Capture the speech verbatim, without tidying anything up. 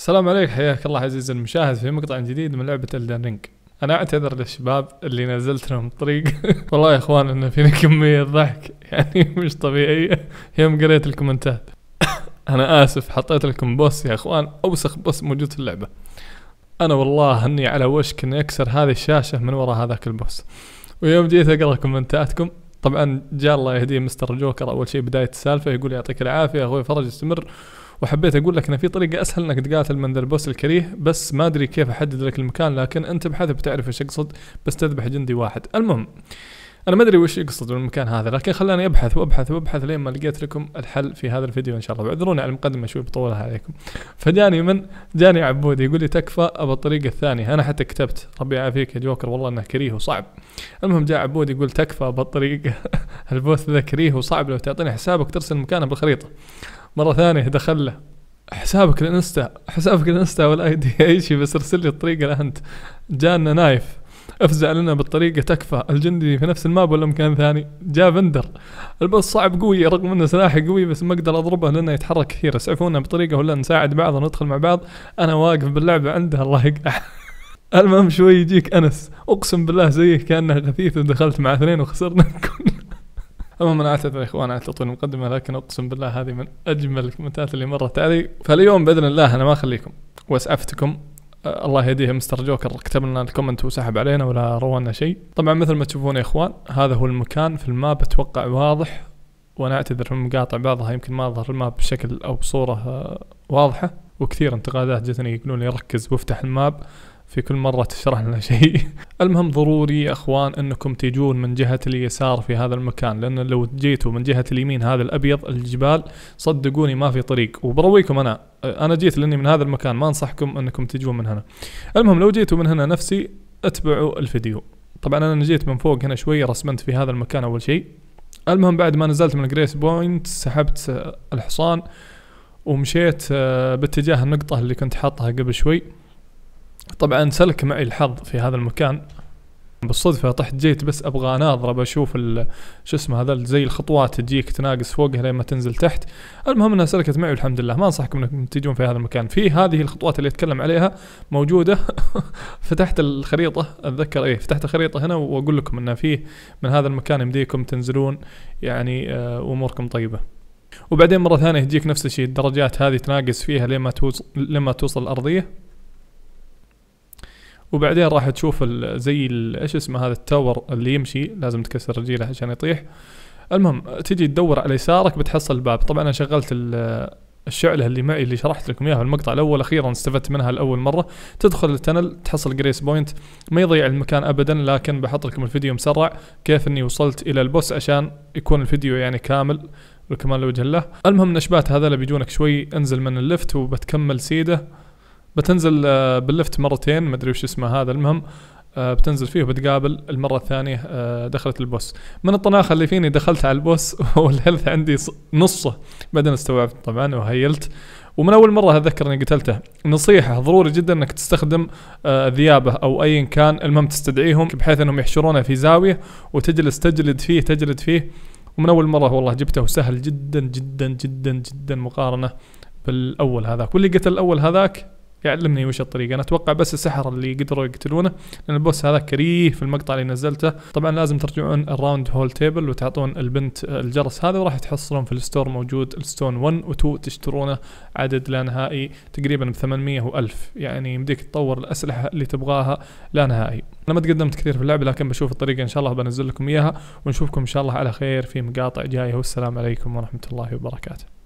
السلام عليك، حياك الله عزيزي المشاهد في مقطع جديد من لعبة Elden Ring. أنا أعتذر للشباب اللي نزلت لهم طريق والله يا إخوان إن فينا كمية ضحك يعني مش طبيعية يوم قريت الكومنتات. أنا آسف، حطيت لكم بوس يا إخوان، أوسخ بوس موجود في اللعبة. أنا والله إني على وشك إني أكسر هذه الشاشة من وراء هذاك البوس. ويوم جيت أقرأ كومنتاتكم، طبعا جاء الله يهديه مستر جوكر أول شيء بداية السالفة يقول يعطيك العافية أخوي فرج، استمر. وحبيت اقول لك ان في طريقه اسهل انك تقاتل من ذا البوس الكريه، بس ما ادري كيف احدد لك المكان، لكن انت ابحث بتعرف ايش اقصد، بس تذبح جندي واحد. المهم انا ما ادري وش يقصد بالمكان هذا، لكن خلاني ابحث وابحث وابحث لين ما لقيت لكم الحل في هذا الفيديو ان شاء الله. بعذروني على المقدمه شوي بطولها عليكم. فجاني من جاني عبودي يقول لي تكفى ابى الطريقه الثانيه، انا حتى كتبت ربي يعافيك يا جوكر والله انه كريه وصعب. المهم جاء عبودي يقول تكفى ابى الطريقه البوس ذا كريه وصعب، لو تعطيني حسابك ترسل مكانه بالخريطه. مرة ثانية دخل له حسابك الانستا، حسابك الانستا والاي دي اي شيء، بس ارسل لي الطريقة لأنت. جانا نايف افزع لنا بالطريقة تكفى، الجندي في نفس الماب ولا مكان ثاني. جاء بندر البوس صعب قوي رغم انه سلاحي قوي بس ما اقدر اضربه لانه يتحرك كثير، اسعفونا بطريقة ولا نساعد بعض وندخل مع بعض، انا واقف باللعبة عنده الله يقطع. المهم شوي يجيك انس اقسم بالله زيه كانه غثيث، ودخلت مع اثنين وخسرنا الكل. المهم انا اعتذر يا اخوان على تطويل المقدمه، لكن اقسم بالله هذه من اجمل الكومنتات اللي مرت علي. فاليوم باذن الله انا ما اخليكم واسعفتكم. أه الله يهديه مستر جوكر كتب لنا الكومنت وسحب علينا ولا رونا شيء. طبعا مثل ما تشوفون يا اخوان هذا هو المكان في الماب، اتوقع واضح، وانا اعتذر في مقاطع بعضها يمكن ما اظهر الماب بشكل او بصوره أه واضحه. وكثير انتقادات جتني يقولون لي ركز وافتح الماب، في كل مرة تشرح لنا شيء. المهم ضروري يا اخوان انكم تجون من جهة اليسار في هذا المكان، لان لو جيتوا من جهة اليمين هذا الابيض الجبال صدقوني ما في طريق، وبرويكم انا انا جيت لاني من هذا المكان، ما انصحكم انكم تجون من هنا. المهم لو جيتوا من هنا نفسي اتبعوا الفيديو. طبعا انا جيت من فوق هنا شوية، رسمت في هذا المكان اول شيء. المهم بعد ما نزلت من جريس بوينت سحبت الحصان ومشيت باتجاه النقطة اللي كنت حاطها قبل شوي. طبعا سلك معي الحظ في هذا المكان، بالصدفة طحت جيت بس ابغى اناظر اشوف شو اسمه هذا زي الخطوات تجيك تناقص فوقها لين ما تنزل تحت. المهم انها سلكت معي والحمد لله. ما انصحكم انكم تجون في هذا المكان، في هذه الخطوات اللي اتكلم عليها موجودة. فتحت الخريطة اتذكر ايه، فتحت الخريطة هنا واقول لكم انه فيه من هذا المكان يمديكم تنزلون يعني اموركم طيبة. وبعدين مرة ثانية يجيك نفس الشيء، الدرجات هذه تناقص فيها لين ما توصل لين ما توصل الارضية، وبعدين راح تشوف زي ايش اسمه هذا التاور اللي يمشي لازم تكسر رجيله عشان يطيح. المهم تجي تدور على يسارك بتحصل الباب. طبعا انا شغلت الشعله اللي معي اللي شرحت لكم اياها في المقطع الاول، اخيرا استفدت منها لاول مره. تدخل التنل تحصل جريس بوينت، ما يضيع المكان ابدا، لكن بحط لكم الفيديو مسرع كيف اني وصلت الى البوس عشان يكون الفيديو يعني كامل والكمال لوجه الله. المهم نشبات هذا اللي بيجونك شوي انزل من اللفت وبتكمل سيده، بتنزل باللفت مرتين ما ادري وش اسمه هذا. المهم بتنزل فيه وبتقابل المره الثانيه دخلت البوس. من الطناخه اللي فيني دخلت على البوس والهيلث عندي نصه، بعدين استوعبت طبعا وهيلت. ومن اول مره اتذكر اني قتلته. نصيحه ضروري جدا انك تستخدم ذيابه او ايا كان، المهم تستدعيهم بحيث انهم يحشرونه في زاويه وتجلس تجلد فيه تجلد فيه. ومن اول مره والله جبته، سهل جدا جدا جدا جدا مقارنه بالاول هذاك. واللي قتل الاول هذاك يعلمني وش الطريقة. أنا أتوقع بس السحر اللي قدروا يقتلونه، لأن البوس هذا كريه في المقطع اللي نزلته. طبعا لازم ترجعون الراوند هول تيبل وتعطون البنت الجرس هذا، وراح تحصلون في الستور موجود الستون واحد و اثنين، تشترونه عدد لا نهائي تقريبا ب ثمانمية وألف، يعني يمديك تطور الأسلحة اللي تبغاها لا نهائي. أنا ما تقدمت كثير في اللعبة، لكن بشوف الطريقة إن شاء الله بنزل لكم إياها، ونشوفكم إن شاء الله على خير في مقاطع جاية، والسلام عليكم ورحمة الله وبركاته.